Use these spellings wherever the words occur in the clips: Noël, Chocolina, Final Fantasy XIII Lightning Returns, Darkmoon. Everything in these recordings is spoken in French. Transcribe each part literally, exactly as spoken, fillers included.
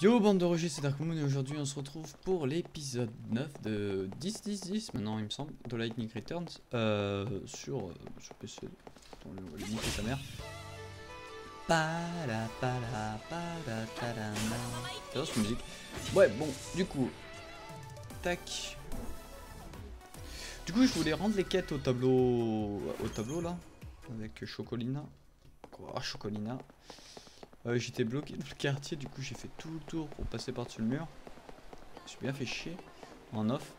Yo bande de rejets, c'est Dark Moon et aujourd'hui on se retrouve pour l'épisode neuf de dix dix dix maintenant il me semble de Lightning Returns euh, sur, euh, sur P C. Attends, on va lui niquer sa mère. C'est cette musique. Ouais bon du coup tac. Du coup je voulais rendre les quêtes au tableau au tableau là avec Chocolina. Oh, Chocolina. Euh, j'étais bloqué dans le quartier, du coup j'ai fait tout le tour pour passer par-dessus le mur. Je suis bien fait chier en off.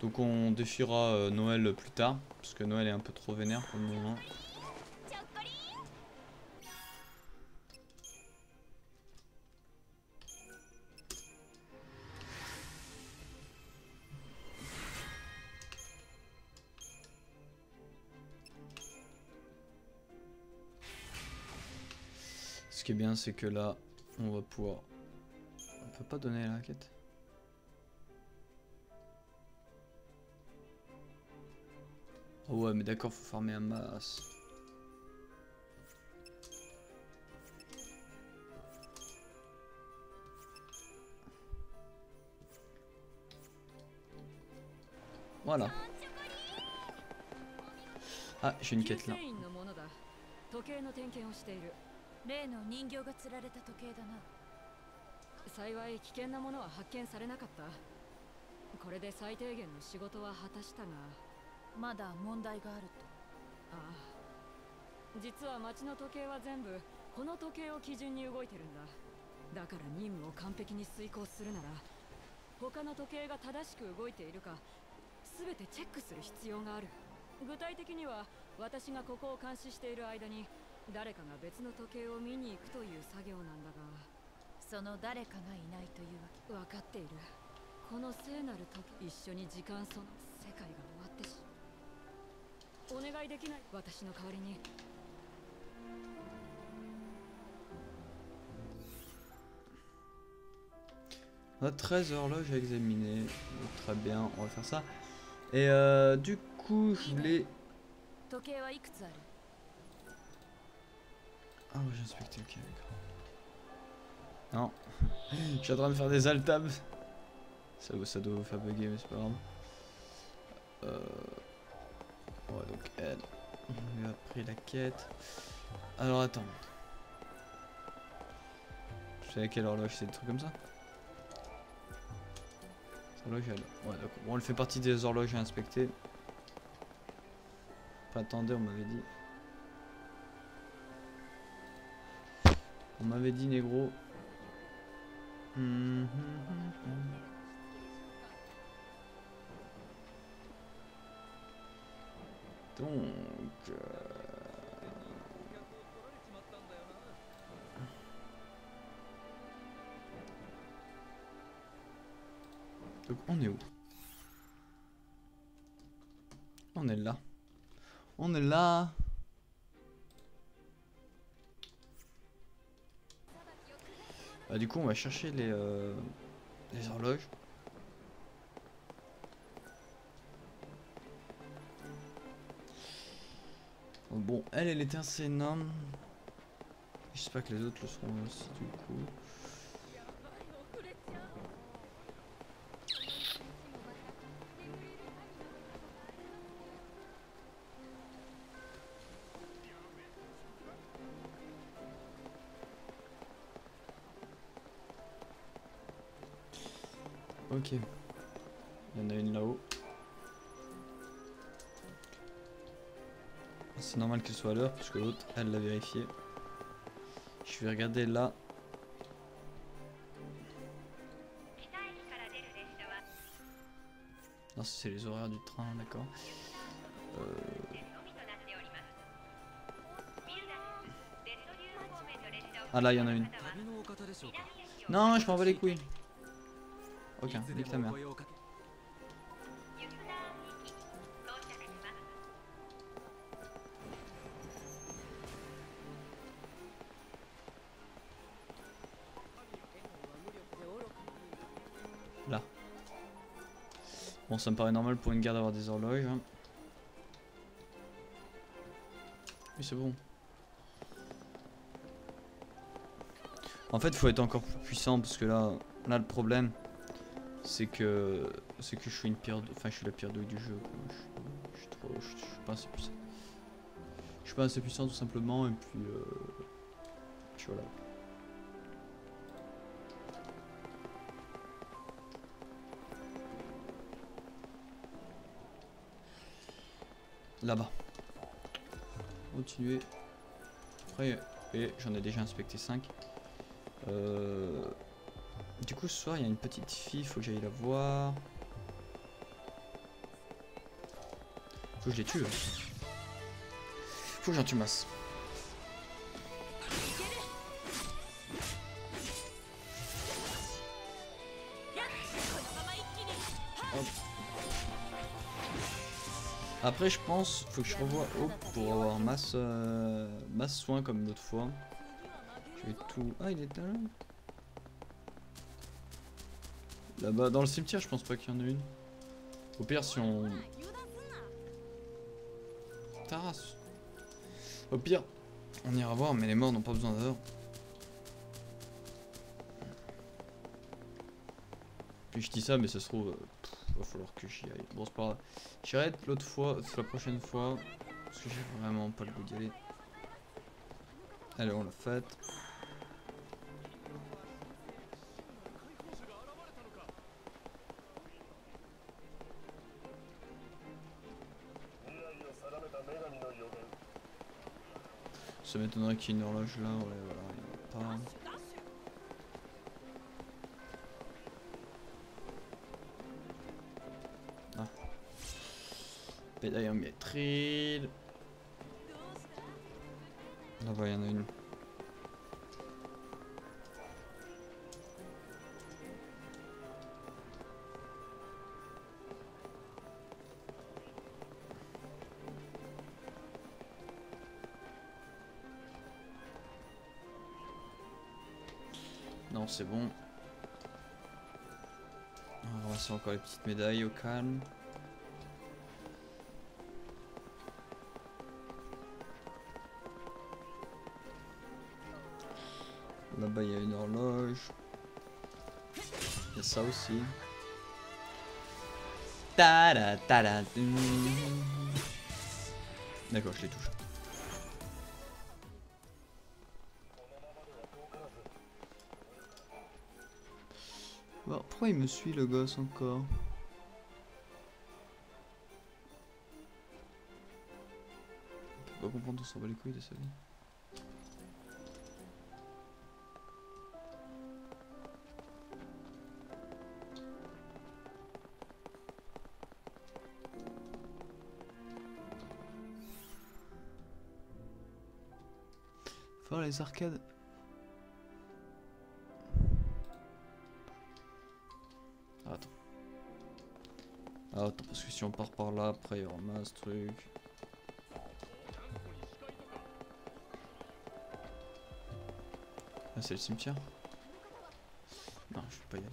Donc on défiera euh, Noël plus tard, parce que Noël est un peu trop vénère pour le moment. Ce qui est bien, c'est que là, on va pouvoir... On peut pas donner la quête. Oh ouais, mais d'accord, faut farmer un masse. Voilà. Ah, j'ai une quête là. On a treize horloges à examiner. Très bien, on va faire ça. Et euh, du coup, je l'ai. Ah ouais, j'ai inspecté, ok, d'accord. Non, je suis en train de faire des altabs. Ça, ça doit vous faire bugger, mais c'est pas grave. Euh... Ouais, donc elle. On lui a pris la quête. Alors attends. Je sais à quelle horloge, c'est des trucs comme ça. Horloge, elle. Ouais, d'accord. Bon, elle fait partie des horloges à inspecter. Enfin, attendez, on m'avait dit. On m'avait dit négro. Mmh, mmh, mmh, mmh. Donc... Euh... Donc on est où? On est là. On est là. Bah, du coup, on va chercher les, euh, les horloges. Bon, elle, elle était assez énorme. J'espère que les autres le seront aussi, du coup. Ok, il y en a une là-haut. C'est normal qu'elle soit à l'heure, parce que l'autre, elle l'a vérifié. Je vais regarder là. Non, c'est les horaires du train, d'accord. Euh... Ah là, il y en a une. Non, je m'en bats les couilles. Ok, nique ta mère. Là. Bon, ça me paraît normal pour une gare d'avoir des horloges. Hein. Mais c'est bon. En fait, faut être encore plus puissant parce que là, là le problème, c'est que c'est que je suis une pierre, de... enfin je suis la pierre douille du jeu. Je suis, je suis trop, je, je suis pas assez puissant. Je suis pas assez puissant tout simplement et puis, euh... puis voilà. Là-bas. Continuer. Après, et j'en ai déjà inspecté cinq. Euh, du coup, ce soir, il y a une petite fille. Faut que j'aille la voir. Faut que je les tue. Hein. Faut que j'en tue masse. Après je pense, faut que je revoie haut pour avoir masse, euh, masse soin comme l'autre fois. Je vais tout... Ah il est là. Là-bas dans le cimetière je pense pas qu'il y en a une. Au pire si on... Taras. Au pire on ira voir mais les morts n'ont pas besoin d'heures. Puis je dis ça mais ça se trouve... Euh... va falloir que j'y aille. Bon c'est pas grave. J'irai l'autre fois, la prochaine fois. Parce que j'ai vraiment pas le goût d'y aller. Allez on l'a fait. Ça m'étonnerait qu'il y ait une horloge là, ouais voilà, il n'y en a pas. D'ailleurs, métril. Là-bas, il y en a une. Non, c'est bon. On va faire encore les petites médailles au calme. Là-bas, il y a une horloge. Il y a ça aussi. D'accord, je les touche. Bon, pourquoi il me suit le gosse encore? On peut pas comprendre, on s'en bat les couilles de sa vie. Oh, les arcades. Ah, attends. Ah, attends, parce que si on part par là, après il y aura masse truc. Ah, c'est le cimetière. Non, je vais pas y aller.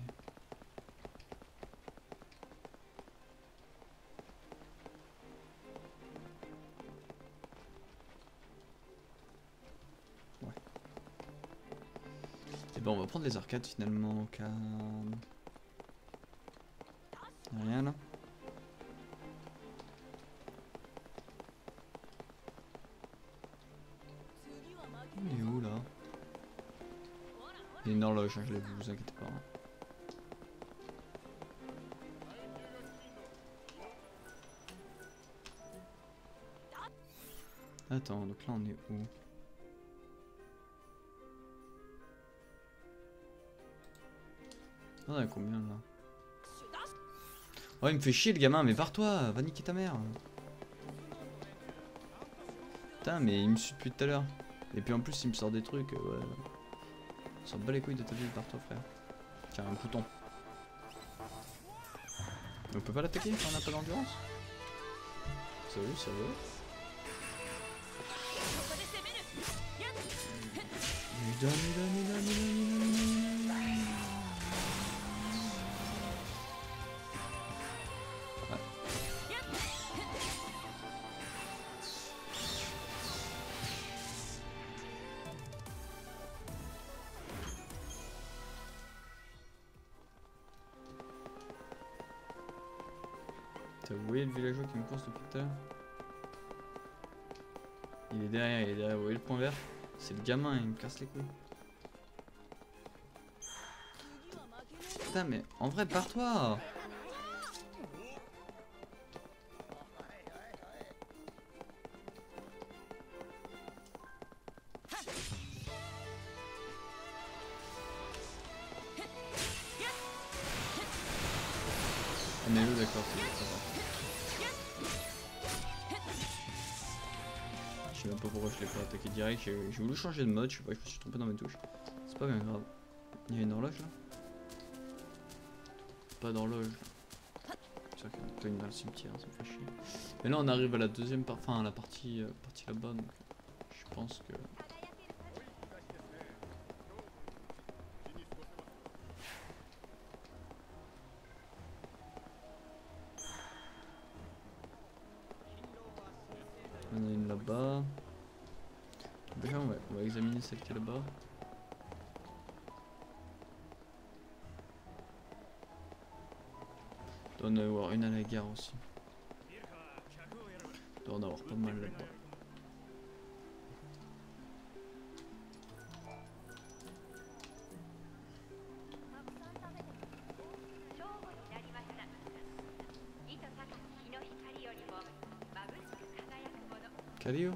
Bon, on va prendre les arcades finalement, calme. Y'a rien là. Il est où là? Il y a une horloge, hein, je l'ai vu, vous inquiétez pas. Hein. Attends, donc là on est où? On a combien là? Oh il me fait chier le gamin mais barre toi, va niquer ta mère. Putain mais il me suit depuis tout à l'heure. Et puis en plus il me sort des trucs, ouais. Il s'en bat les couilles de ta vie, barre toi frère. Tiens un bouton. Mais on peut pas l'attaquer quand on a pas d'endurance? Ça veut, ça veut. Putain, vous voyez le villageois qui me course depuis tout à l'heure? Il est derrière, il est derrière, vous voyez le point vert? C'est le gamin, il me casse les couilles. Putain, mais en vrai, barre-toi! On est où, d'accord, c'est bon. Je sais même pas pourquoi je l'ai pas attaqué direct. J'ai voulu changer de mode, je sais pas, je me suis trompé dans mes touches. C'est pas bien grave. Il y a une horloge là? Pas d'horloge. C'est vrai qu'il y a une dans le cimetière, ça me fait chier. Mais là on arrive à la deuxième partie, enfin à la partie, euh, partie là-bas, donc je pense que. On a une là-bas. Déjà, ouais, on va examiner celle qui est là-bas. On doit en avoir une à la gare aussi. On doit en avoir pas mal là-bas. Cario.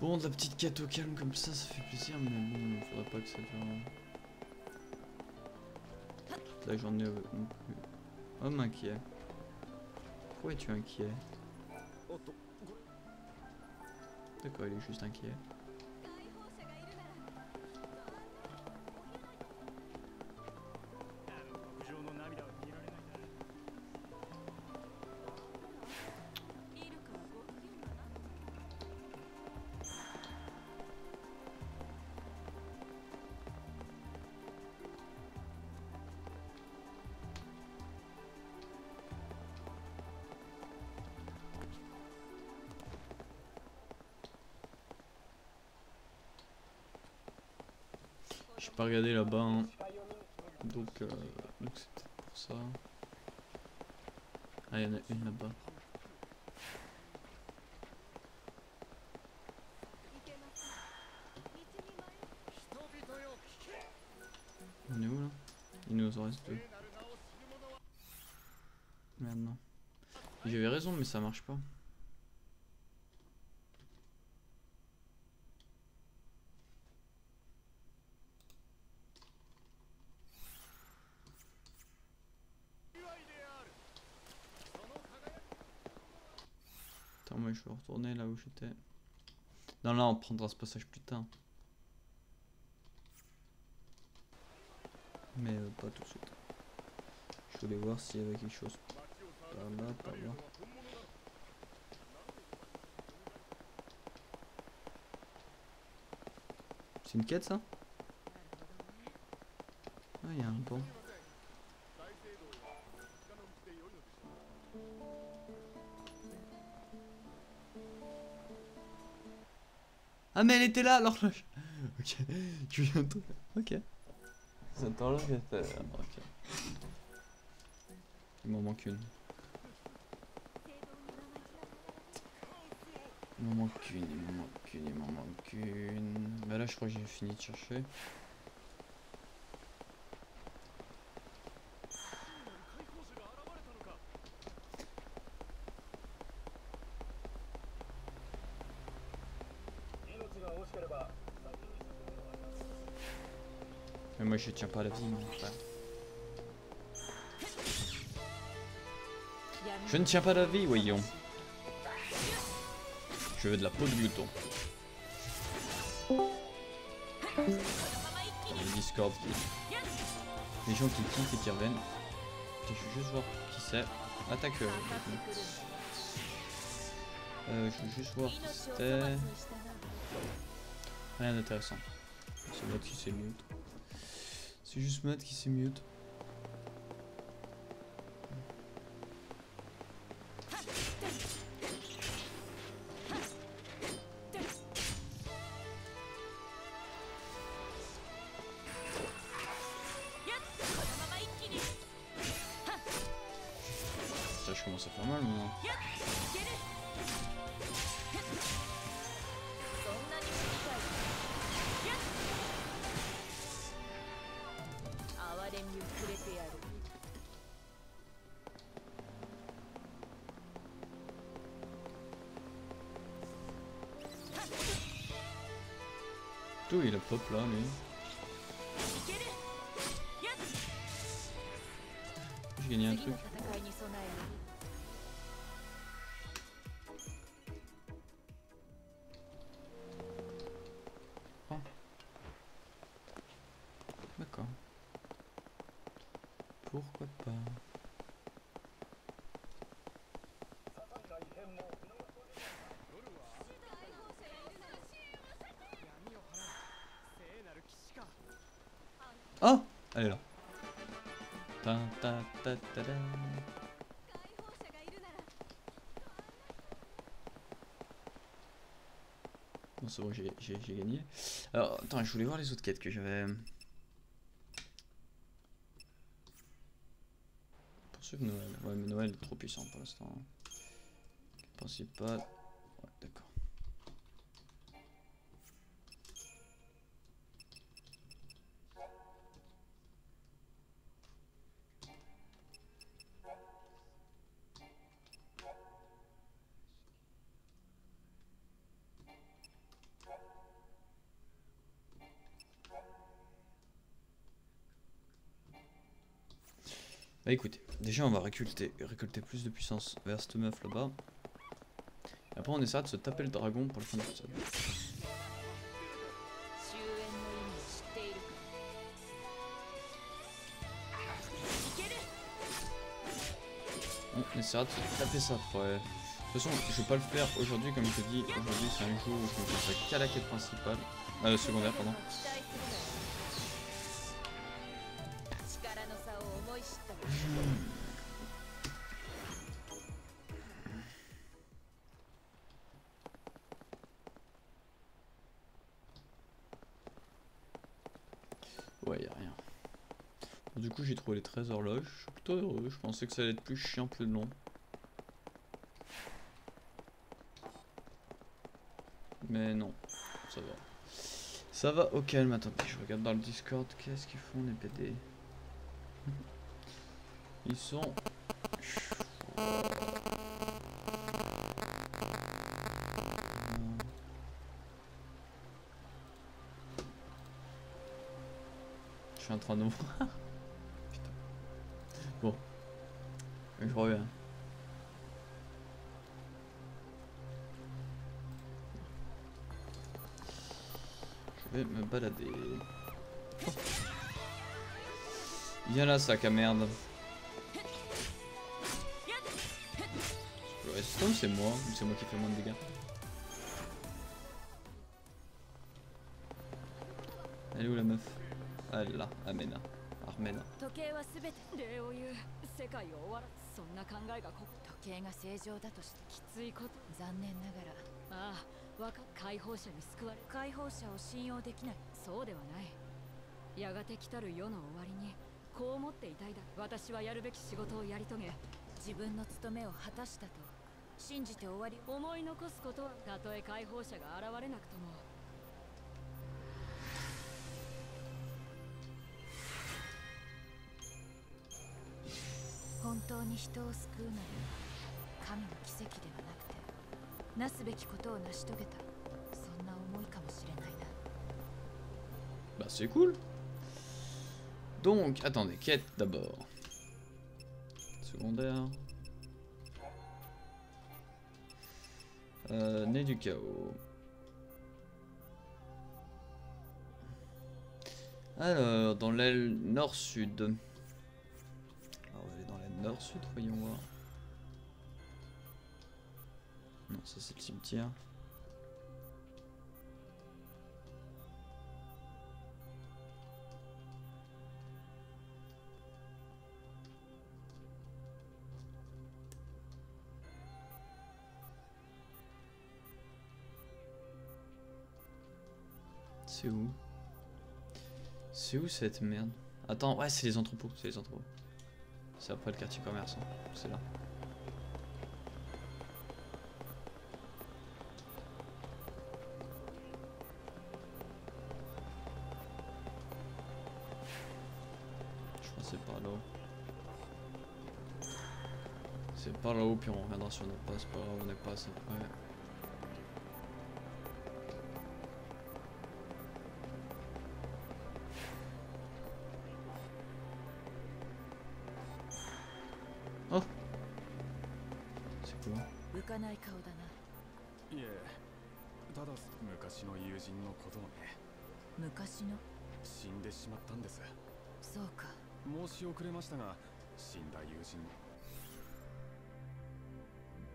Bon, de la petite quête au calme comme ça, ça fait plaisir, mais bon, faudrait pas que ça dure. Là, j'en ai non plus. Homme inquiet. Pourquoi es-tu inquiet? D'accord, il est juste inquiet. J'ai pas regardé là-bas, hein. donc euh, donc c'est peut-être pour ça. Ah, il y en a une là-bas. On est où là? Il nous en reste deux. Merde, non. J'avais raison, mais ça marche pas. Moi je vais retourner là où j'étais. Non, là on prendra ce passage plus tard. Mais euh, pas tout de suite. Je voulais voir s'il y avait quelque chose par là, par là. C'est une quête ça? Ah, il y a un pont. Ah, mais elle était là l'horloge. Ok, tu viens de... Ok. Cette horloge était... Ok. Il m'en manque une. Il m'en manque une, il m'en manque une, il m'en manque une. Bah là je crois que j'ai fini de chercher. Mais moi je tiens pas à la vie, enfin. Je ne tiens pas à la vie, voyons. Je veux de la peau de glouton. Le Discord qui... Les gens qui quittent et qui reviennent. Je veux juste voir qui c'est. Attaque. Euh, je veux juste voir qui c'était. Rien d'intéressant. C'est mode qui s'est mute. C'est juste mode qui s'est mute. je commence à faire mal maintenant. D'où il a pop là, lui? J'ai gagné un truc. Oh. D'accord. Pourquoi pas? Oh, elle est là. Bon, c'est bon, j'ai gagné. Alors, attends, je voulais voir les autres quêtes que j'avais. Poursuivre Noël. Ouais, mais Noël est trop puissant pour l'instant. Je pensais pas. Ouais, d'accord. Bah écoutez, déjà on va récolter, récolter plus de puissance vers cette meuf là-bas. Et après on essaiera de se taper le dragon pour le fin de l'épisode. On essaiera de se taper ça après. De toute façon je vais pas le faire aujourd'hui comme je te dis. Aujourd'hui c'est un jour où je me consacre qu'à la quête principale. Euh secondaire pardon. Ouais, y'a rien. Du coup, j'ai trouvé les treize horloges. Je suis plutôt heureux. Je pensais que ça allait être plus chiant, plus long. Mais non, ça va. Ça va au calme. Attendez, je regarde dans le Discord. Qu'est-ce qu'ils font, les P D? Ils sont. Je suis en train de voir. Putain. Bon. Je reviens. Je vais me balader. Oh. Viens là, sac à merde. Est-ce que c'est moi ou c'est moi qui fais moins de dégâts? Elle est où la meuf? Ah là, Amena, Armena. Bah c'est cool. Donc attendez, quête d'abord. Secondaire. Euh, né du chaos. Alors dans l'aile nord-sud. Alors on va aller dans l'aile nord-sud, voyons voir. Non, ça c'est le cimetière. C'est où? C'est où cette merde? Attends, ouais, c'est les entrepôts, c'est les entrepôts. C'est après le quartier commerçant, c'est là. C'est par là-haut, puis on regardera si on en passe par là, on n'est pas assez près. Oh, c'est cool.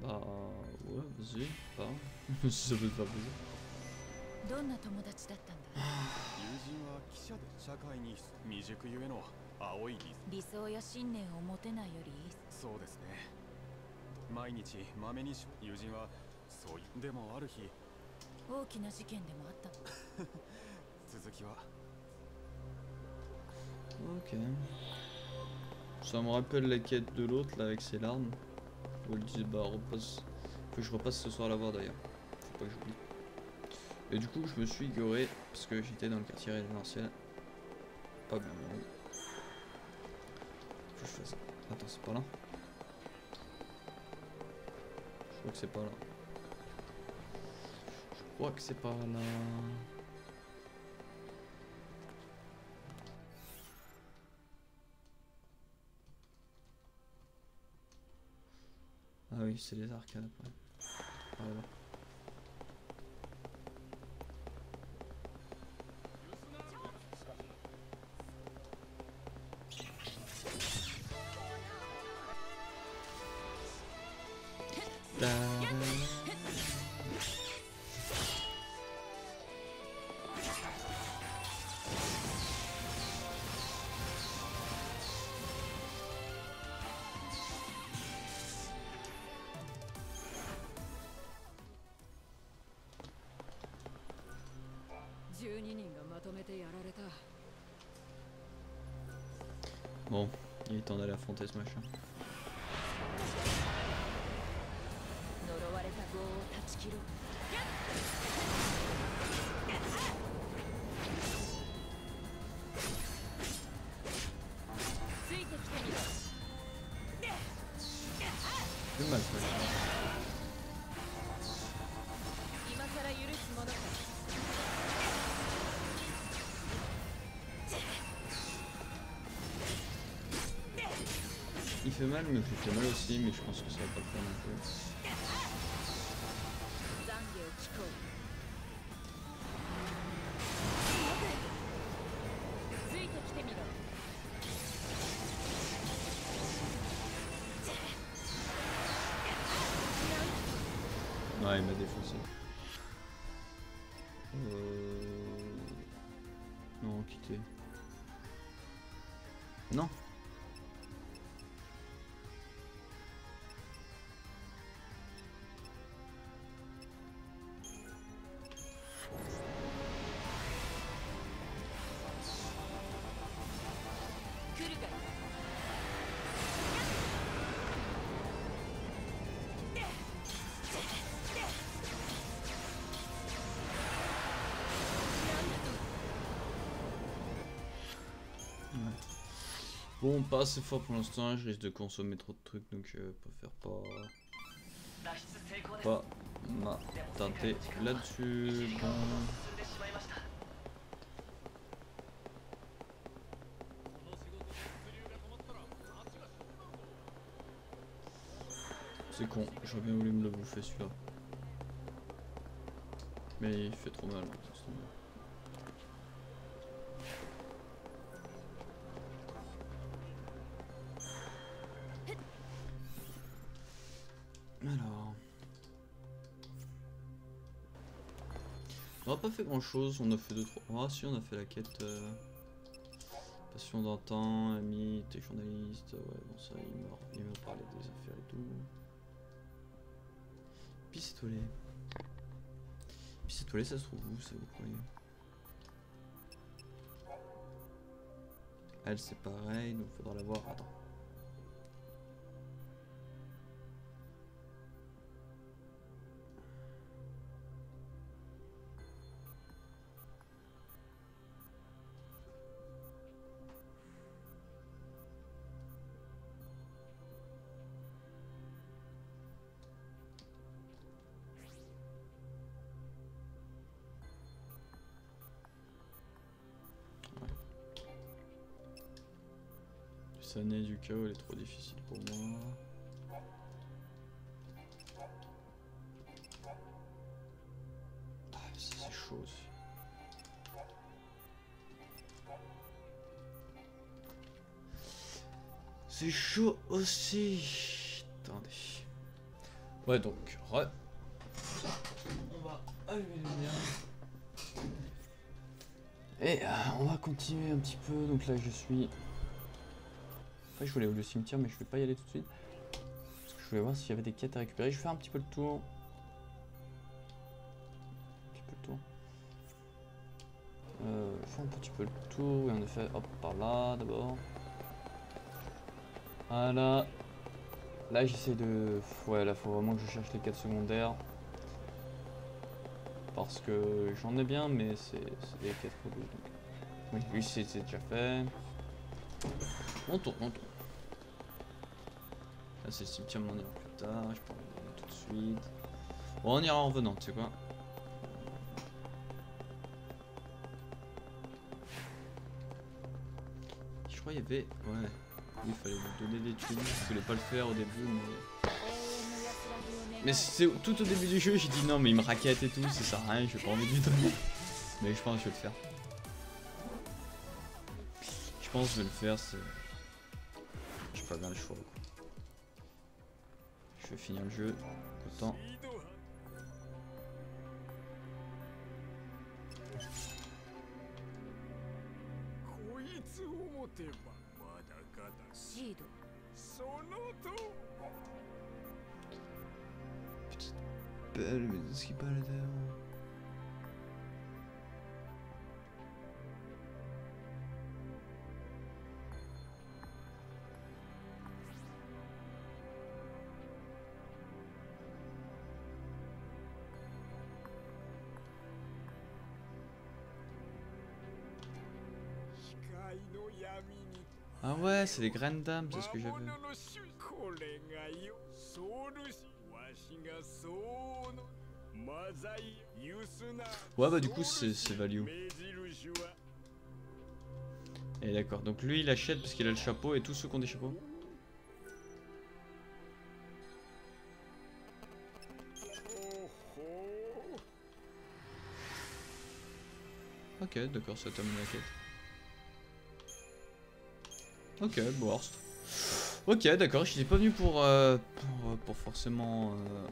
Bah ouais, vas-y, parle. Ça veut pas baiser. Ok. Ça me rappelle la quête de l'autre là avec ses larmes. Je le disais, bah repasse. Faut que je repasse ce soir la voir d'ailleurs. Faut pas que j'oublie. Et du coup, je me suis goré parce que j'étais dans le quartier résidentiel. Pas bien. Faut que je fasse. Attends, c'est pas là. Je crois que c'est pas là. Je crois que c'est pas là. Ah oui, c'est les arcades après. Voilà. Bon, il est temps d'aller affronter ce machin. C'est mal fait. Il fait mal, mais il fait mal aussi, mais je pense que ça va pas le faire non plus. Ouais, il m'a défoncé. Euh... Non, quitter. Non. Bon, pas assez fort pour l'instant, je risque de consommer trop de trucs, donc je préfère pas, pas m'attarder là-dessus. Bon. C'est con, j'aurais bien voulu me le bouffer celui-là. Mais il fait trop mal, hein, c'est trop mal. Alors, on n'a pas fait grand chose, on a fait deux trois. Ah si, on a fait la quête euh... Passion d'antan, ami, t'es journaliste, ouais bon ça il meurt, il m'a parlé des affaires et tout. Pistolet. Pistolet ça se trouve où ça vous croyez? Elle c'est pareil, donc faudra la voir, attends. Sannée du chaos, elle est trop difficile pour moi. Ah, c'est chaud aussi. C'est chaud aussi. Attendez. Ouais, donc, re... on va allumer les lumières. Et euh, on va continuer un petit peu. Donc là, je suis... Après, je voulais aller au cimetière, mais je vais pas y aller tout de suite. Parce que je voulais voir s'il y avait des quêtes à récupérer. Je vais faire un petit peu le tour. Un petit peu le tour. Euh, je fais un petit peu le tour. Et en effet, hop, par là, d'abord. Voilà. Là j'essaie de... Ouais, là faut vraiment que je cherche les quêtes secondaires. Parce que j'en ai bien, mais c'est des quêtes complètes. Oui, lui c'est déjà fait. On tourne, on tourne. Là c'est le cimetière, mais on ira plus tard. Je peux revenir tout de suite. Bon, on ira en revenant, tu sais quoi. Je crois qu'il y avait... Ouais. Il fallait me donner des tubes, je voulais pas le faire au début, mais... Mais tout au début du jeu, j'ai dit non, mais il me raquette et tout, ça sert à rien, j'ai pas envie de lui donner. Mais je pense que je vais le faire. Je pense que je vais le faire, c'est... J'ai pas bien le choix. Je vais finir le jeu, autant. Petite belle, mais de ce qui parle d'ailleurs. Ah ouais, c'est des grandes dames, c'est ce que j'avais. Ouais bah du coup c'est value. Et d'accord, donc lui il achète parce qu'il a le chapeau et tous ceux qui ont des chapeaux. Ok, d'accord, ça termine la quête. Ok, worst. Ok, d'accord, je n'étais pas venu pour, euh, pour, pour forcément euh,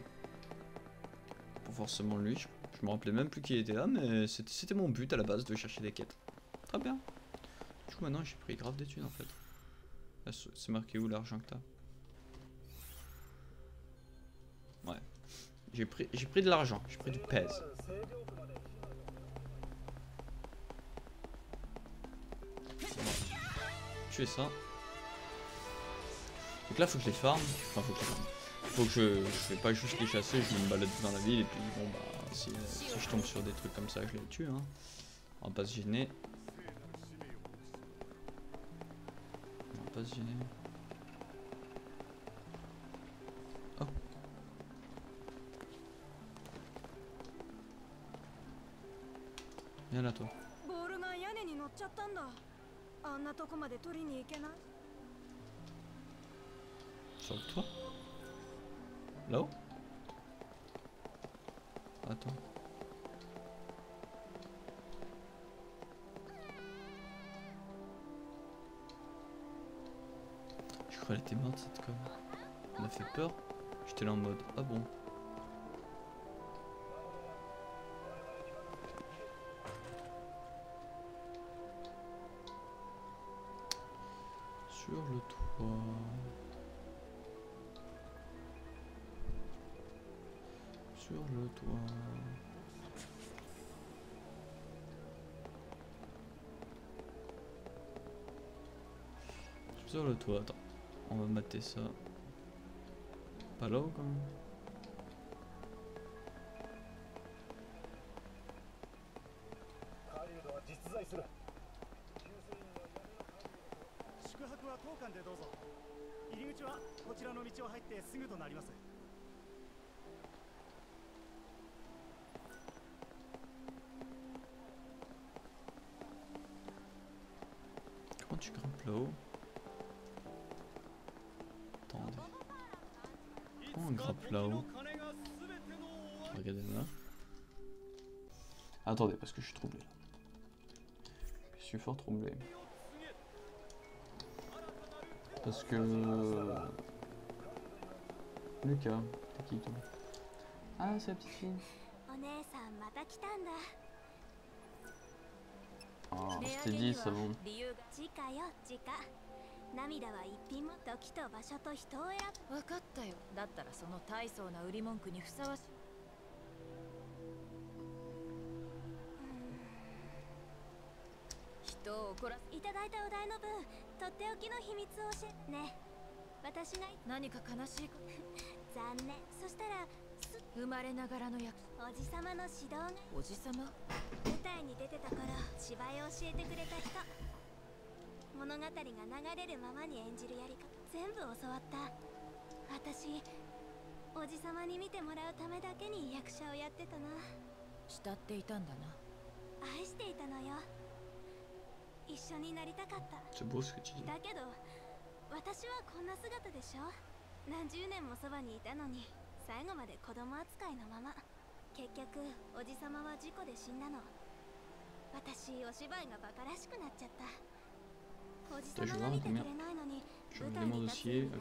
pour forcément lui. Je, je me rappelais même plus qui était là, mais c'était mon but à la base de chercher des quêtes. Très bien. Du coup, maintenant j'ai pris grave d'études en fait. C'est marqué où l'argent que t'as? Ouais. J'ai pris, j'ai pris de l'argent, j'ai pris du pèse. Ça. Donc là faut que je les farme, enfin faut que je les farme. Faut que je, je vais pas juste les chasser, je me balade dans la ville et puis bon bah si, si je tombe sur des trucs comme ça je les tue hein. On va pas se gêner. On va pas se gêner. Oh. Viens là toi. Sur le toit? Là-haut? Attends. Je crois qu'elle était morte cette com. Elle m'a fait peur. J'étais là en mode ah bon. Sur le toit. Sur le toit. Sur le toit, attends. On va mater ça. Pas là-haut quand même. Comment tu grimpes là-haut? on grappe là-haut. Regardez là. Attendez, parce que je suis troublé. Je suis fort troublé. Parce que... Lucas, t'es qui toi? Ah, c'est la petite fille. Oh, je t'ai dit, c'est bon. C'est beau ce que tu dis. T'as joué à combien? Je me demande aussi à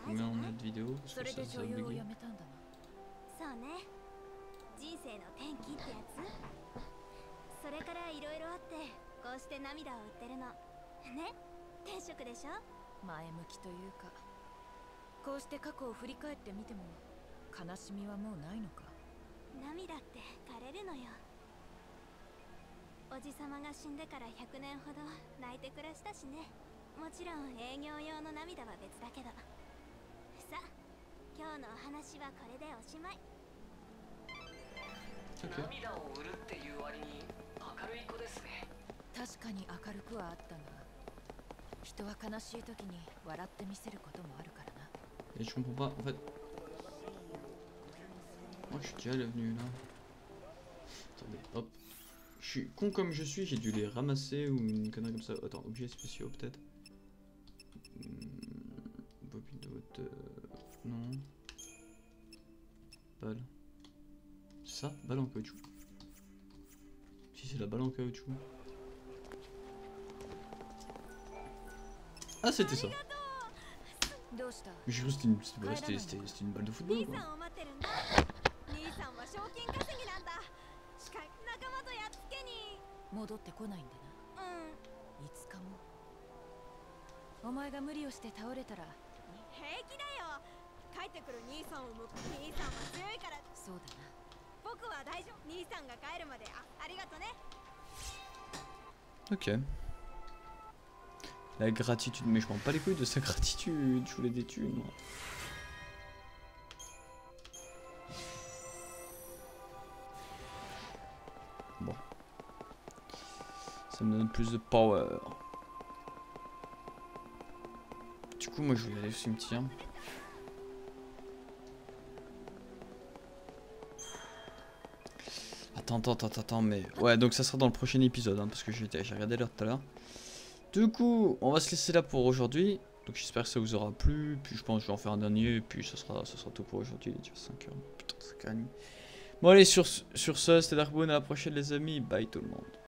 combien on a de vidéos parce que ça, ça a bugué. Et je comprends pas en fait. Moi je suis déjà venu là. Attendez, hop. Je suis con comme je suis, j'ai dû les ramasser ou une connerie comme ça. Attends, objets spéciaux peut-être. Bobine de haute. Non. Balle. C'est ça? Balle en caoutchouc. Si c'est la balle en caoutchouc. Ah, c'était ça. Mais je crois que c'était une balle de football quoi. Ok. La gratitude, mais je m'en pas les couilles de sa gratitude, je voulais des thunes moi. Bon. Ça me donne plus de power. Du coup moi je vais aller au cimetière. Attends, attends, attends, attends, mais... Ouais, donc ça sera dans le prochain épisode, hein, parce que j'ai regardé l'heure tout à l'heure. Du coup, on va se laisser là pour aujourd'hui. Donc j'espère que ça vous aura plu. Puis je pense que je vais en faire un dernier. Et puis ça sera, ça sera tout pour aujourd'hui. Il est déjà cinq heures. Putain, ça calme. Bon allez, sur, sur ce, c'était Darkboon. À la prochaine les amis. Bye tout le monde.